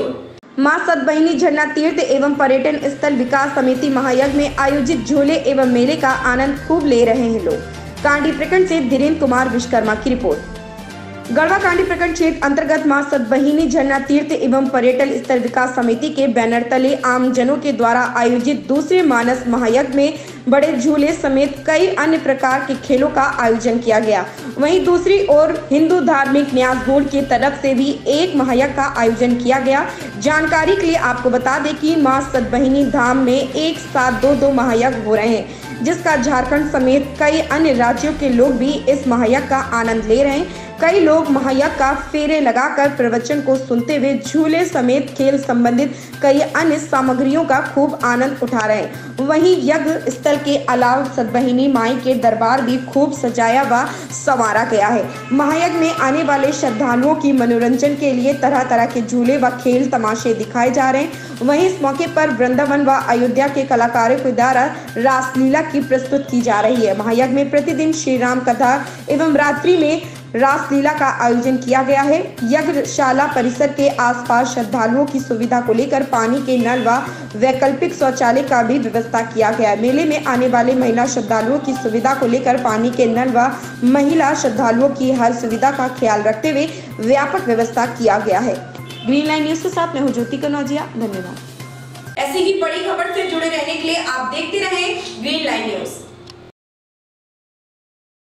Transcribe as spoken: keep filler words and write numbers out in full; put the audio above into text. ओर। माँ सत बहिनी झरना तीर्थ एवं पर्यटन स्थल विकास समिति महायज्ञ में आयोजित झूले एवं मेले का आनंद खूब ले रहे हैं लोग। कांडी प्रखंड से धीरेन्द्र कुमार विश्वकर्मा की रिपोर्ट। गढ़वा कांडी प्रखंड क्षेत्र अंतर्गत माँ सत बहिनी झरना तीर्थ एवं पर्यटन स्थल विकास समिति के बैनर तले आमजनों के द्वारा आयोजित दूसरे मानस महायज्ञ में बड़े झूले समेत कई अन्य प्रकार के खेलों का आयोजन किया गया। वहीं दूसरी ओर हिंदू धार्मिक न्यास बोर्ड की तरफ से भी एक महायज्ञ का आयोजन किया गया। जानकारी के लिए आपको बता दें कि माँ सत बहिनी धाम में एक साथ दो दो महायज्ञ हो रहे हैं, जिसका झारखंड समेत कई अन्य राज्यों के लोग भी इस महायज्ञ का आनंद ले रहे हैं। कई लोग महायज्ञ का फेरे लगाकर प्रवचन को सुनते हुए झूले समेत खेल संबंधित कई अन्य सामग्रियों का खूब आनंद उठा रहे हैं। वहीं यज्ञ स्थल के अलावा सतबहिनी माई के दरबार भी खूब सजाया व संवारा गया है। महायज्ञ में आने वाले श्रद्धालुओं की मनोरंजन के लिए तरह तरह के झूले व खेल तमाशे दिखाए जा रहे हैं। वहीं इस मौके पर वृंदावन व अयोध्या के कलाकारों के द्वारा रासलीला की प्रस्तुत की जा रही है। महायज्ञ में प्रतिदिन श्री राम कथा एवं रात्रि में रासलीला का आयोजन किया गया है। यज्ञशाला परिसर के आसपास श्रद्धालुओं की सुविधा को लेकर पानी के नल व वैकल्पिक शौचालय का भी व्यवस्था किया गया है। मेले में आने वाले महिला श्रद्धालुओं की सुविधा को लेकर पानी के नल व महिला श्रद्धालुओं की हर सुविधा का ख्याल रखते हुए व्यापक व्यवस्था किया गया है। ग्रीन लाइन न्यूज के साथ मैं हूं ज्योति कनौजिया, धन्यवाद। ऐसी ही बड़ी खबर से जुड़े रहने के लिए आप देखते रहें ग्रीन लाइन न्यूज।